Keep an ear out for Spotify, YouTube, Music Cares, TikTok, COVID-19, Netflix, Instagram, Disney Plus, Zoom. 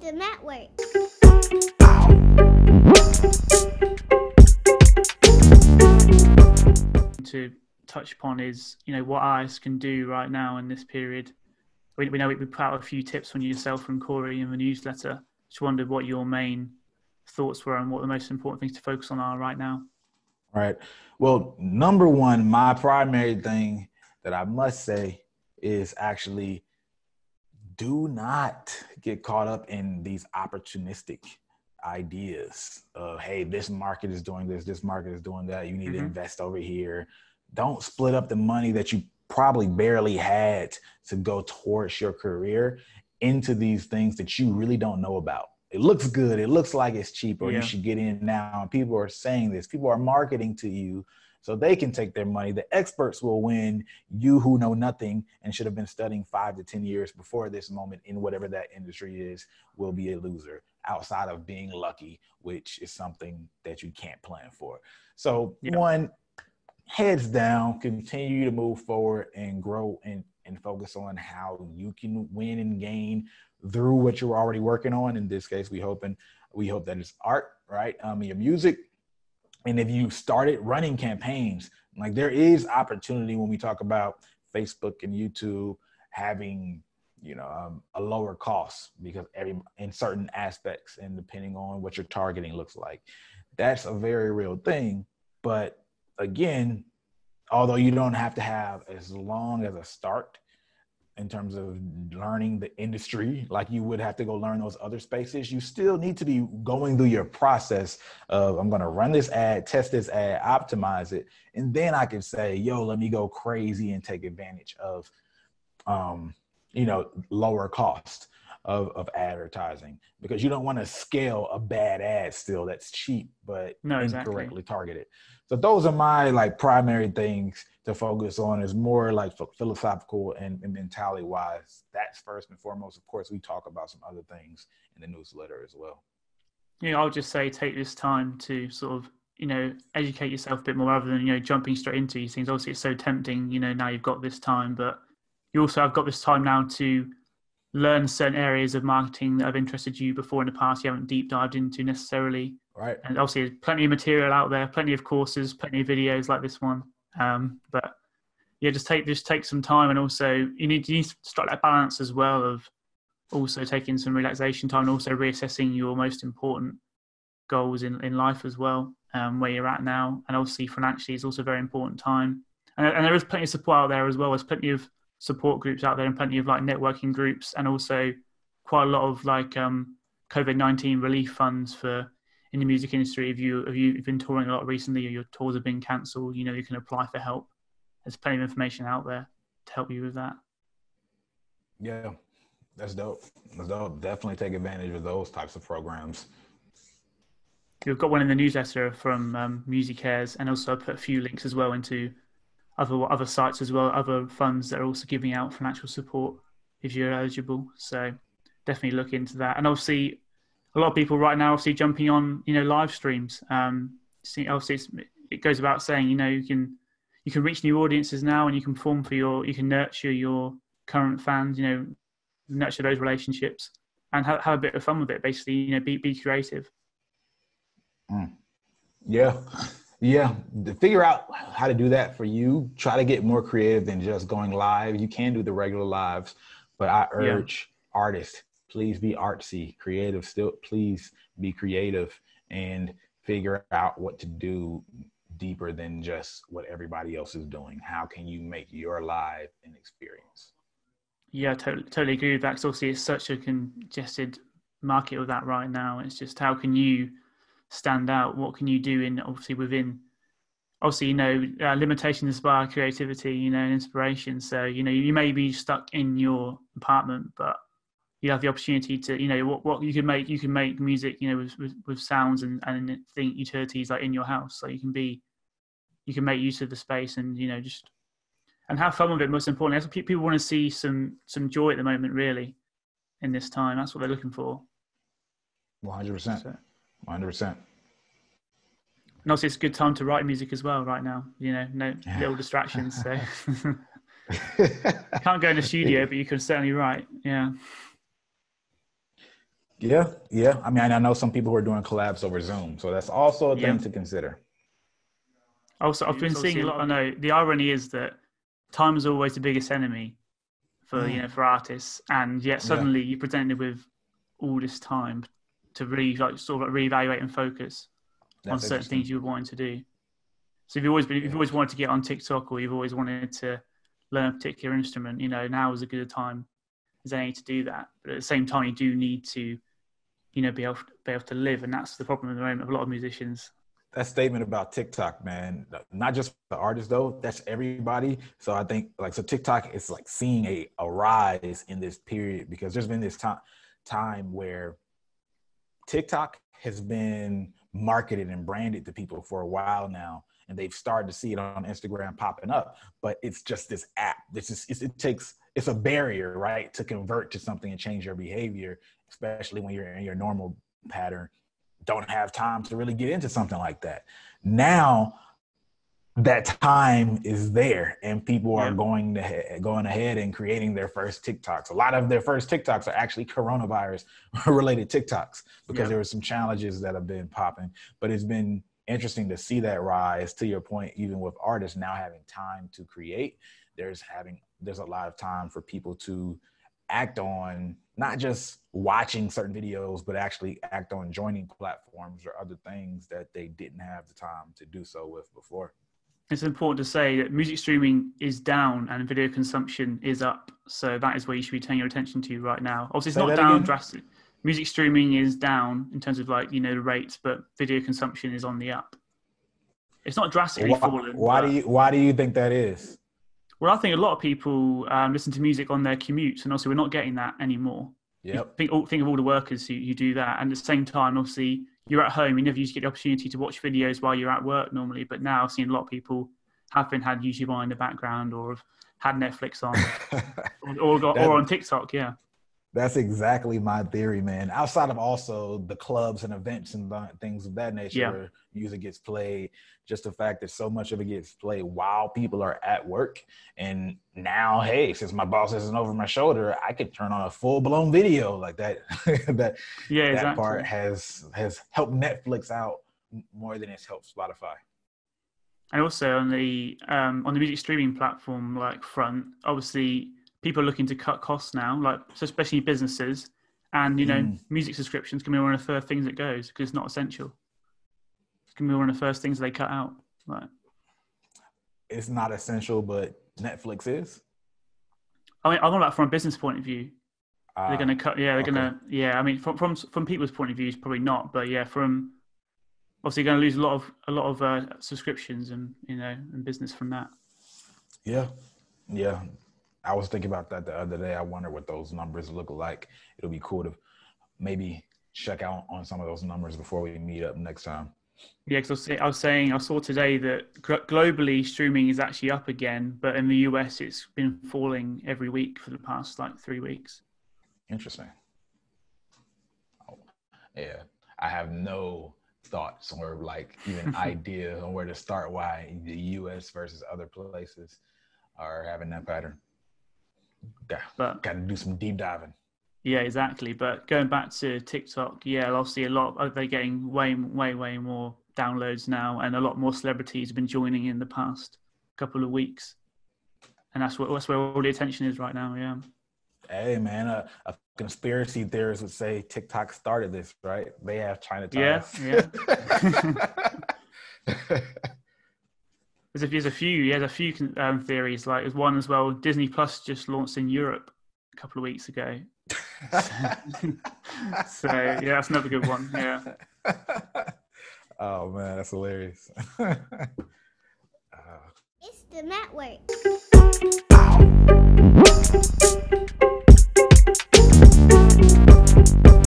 the network. To touch upon is, you know, what artists can do right now in this period. We know we put out a few tips on yourself from Corey in the newsletter. Just wondered what your main thoughts were and what the most important things to focus on are right now. All right. Well, number one, my primary thing that I must say is actually do not get caught up in these opportunistic ideas of, hey, this market is doing this, this market is doing that. You need to invest over here. Don't split up the money that you probably barely had to go towards your career into these things that you really don't know about. It looks good. It looks like it's cheap, or you should get in now. And people are saying this. People are marketing to you so they can take their money. The experts will win. You who know nothing and should have been studying 5 to 10 years before this moment in whatever that industry is will be a loser outside of being lucky, which is something that you can't plan for. So one, heads down, continue to move forward and grow and focus on how you can win and gain through what you're already working on. In this case, we hope that it's art, right? Your music. And if you started running campaigns, like there is opportunity when we talk about Facebook and YouTube having, you know, a lower cost because in certain aspects and depending on what your targeting looks like, that's a very real thing. But again, although you don't have to have as long as a start in terms of learning the industry, like you would have to go learn those other spaces, you still need to be going through your process of, I'm gonna run this ad, test this ad, optimize it. And then I can say, yo, let me go crazy and take advantage of, you know, lower cost of advertising, because you don't want to scale a bad ad still that's cheap, but incorrectly targeted. So those are my like primary things to focus on, is more like philosophical and mentality wise. That's first and foremost. Of course, we talk about some other things in the newsletter as well. Yeah, you know, I'll just say take this time to sort of, you know, educate yourself a bit more rather than, you know, jumping straight into these things. Obviously, it's so tempting, you know, now you've got this time, but you also have got this time now to learn certain areas of marketing that have interested you before in the past you haven't deep dived into necessarily. Right. And obviously there's plenty of material out there, plenty of courses, plenty of videos like this one. But yeah, just take some time, and also you need to strike that balance as well of also taking some relaxation time and also reassessing your most important goals in life as well, where you're at now. And obviously financially is also a very important time. And there is plenty of support out there as well. There's plenty of support groups out there and plenty of like networking groups, and also quite a lot of like COVID-19 relief funds for in the music industry. If you've been touring a lot recently or your tours have been cancelled, you know, you can apply for help. There's plenty of information out there to help you with that. Yeah, that's dope. That's dope. Definitely take advantage of those types of programs. We've got one in the newsletter from Music Cares, and also I put a few links as well into other sites as well, other funds that are also giving out financial support if you're eligible. So definitely look into that. And obviously a lot of people right now obviously jumping on, you know, live streams. Obviously it goes about saying, you know, you can reach new audiences now, and you can nurture your current fans, you know, nurture those relationships and have a bit of fun with it, basically, you know, be creative. Yeah. Yeah, to figure out how to do that for you, try to get more creative than just going live. You can do the regular lives, but I urge artists, please be artsy, creative still, please be creative and figure out what to do deeper than just what everybody else is doing. How can you make your live an experience? Yeah, totally agree with that. Because obviously it's such a congested market with that right now. It's just how can you stand out? What can you do in obviously, you know, limitations inspire creativity, you know, and inspiration. So, you know, you may be stuck in your apartment, but you have the opportunity to, you know, what you can make. You can make music, you know, with sounds and think utilities like in your house. So you can make use of the space, and, you know, just and have fun with it. Most importantly, that's what people want to see, some joy at the moment, really, in this time. That's what they're looking for. 100%. 100%. And also, it's a good time to write music as well right now. You know, little distractions. So can't go in the studio, but you can certainly write. Yeah. Yeah. I mean, I know some people who are doing collabs over Zoom, so that's also a thing to consider. Also, I've been seeing a lot. I know the irony is that time is always the biggest enemy for for artists, and yet suddenly you're presented with all this time to really reevaluate and focus on certain things you were wanting to do. So if you've always been, you've always wanted to get on TikTok, or you've always wanted to learn a particular instrument, you know, now is as good a time as any to do that. But at the same time, you do need to, you know, be able to live, and that's the problem at the moment of a lot of musicians. That statement about TikTok, man, not just the artists though, that's everybody. So I think TikTok is seeing a rise in this period, because there's been this time where TikTok has been marketed and branded to people for a while now, and they've started to see it on Instagram popping up, but it's just this app. It's a barrier, right, to convert to something and change your behavior, especially when you're in your normal pattern. Don't have time to really get into something like that. Now that time is there, and people are going ahead and creating their first TikToks. A lot of their first TikToks are actually coronavirus related TikToks, because there were some challenges that have been popping, but it's been interesting to see that rise. To your point, even with artists now having time to create, there's a lot of time for people to act on not just watching certain videos, but actually act on joining platforms or other things that they didn't have the time to do so with before. It's important to say that music streaming is down and video consumption is up. So that is where you should be turning your attention to right now. Obviously, it's not down drastically. Music streaming is down in terms of the rates, but video consumption is on the up. It's not drastically fallen. Why do you think that is? Well, I think a lot of people listen to music on their commutes, and obviously we're not getting that anymore. Yep. Think of all the workers who do that. And at the same time, obviously, you're at home. You never used to get the opportunity to watch videos while you're at work normally. But now I've seen a lot of people have had YouTube on in the background, or have had Netflix on or on TikTok, That's exactly my theory, man. Outside of also the clubs and events and things of that nature where music gets played, just the fact that so much of it gets played while people are at work. And now, hey, since my boss isn't over my shoulder, I could turn on a full-blown video like that. That part has helped Netflix out more than it's helped Spotify. And also on the music streaming platform front, obviously, people are looking to cut costs now, so especially businesses, and music subscriptions can be one of the first things that goes, because it's not essential. It can be one of the first things they cut out. It's not essential, but Netflix is. I mean, I'm on that from a business point of view. They're going to cut. Yeah, they're going to. Yeah, I mean, from people's point of view, it's probably not, but from obviously going to lose a lot of subscriptions and business from that. Yeah. I was thinking about that the other day. I wonder what those numbers look like. It'll be cool to maybe check out on some of those numbers before we meet up next time. Yeah, because I saw today that globally streaming is actually up again, but in the US it's been falling every week for the past 3 weeks. Interesting. Yeah, I have no thoughts or even idea on where to start, why the US versus other places are having that pattern. Got to do some deep diving. Yeah, exactly. But going back to TikTok, obviously they're getting way more downloads now, and a lot more celebrities have been joining in the past couple of weeks, and that's where all the attention is right now. Yeah. Hey man, a conspiracy theorist would say TikTok started this, right? They have China ties. Yeah. There's a few theories. There's one as well. Disney Plus just launched in Europe a couple of weeks ago. So that's another good one. Yeah. Oh man, that's hilarious. It's the network.